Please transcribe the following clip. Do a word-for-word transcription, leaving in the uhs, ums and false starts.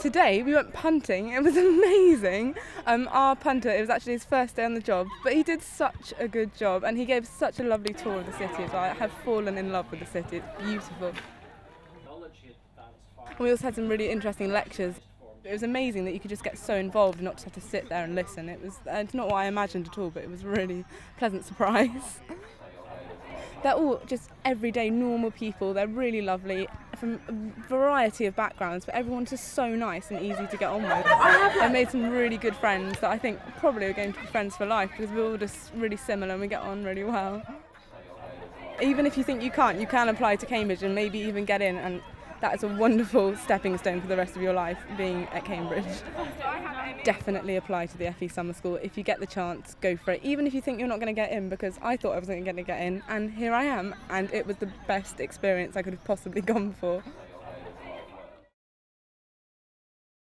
Today we went punting. It was amazing. Um, our punter, it was actually his first day on the job, but he did such a good job and he gave such a lovely tour of the city. I have fallen in love with the city. It's beautiful. We also had some really interesting lectures. It was amazing that you could just get so involved and not just have to sit there and listen. It was it's not what I imagined at all, but it was a really pleasant surprise. They're all just everyday normal people. They're really lovely from a variety of backgrounds, but everyone's just so nice and easy to get on with. I made some really good friends that I think probably are going to be friends for life because we're all just really similar and we get on really well. Even if you think you can't, you can apply to Cambridge and maybe even get in, and that is a wonderful stepping stone for the rest of your life, being at Cambridge. Definitely apply to the F E Summer School. If you get the chance, go for it, even if you think you're not going to get in, because I thought I wasn't going to get in, and here I am, and it was the best experience I could have possibly gone for.